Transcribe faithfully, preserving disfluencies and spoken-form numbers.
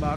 bà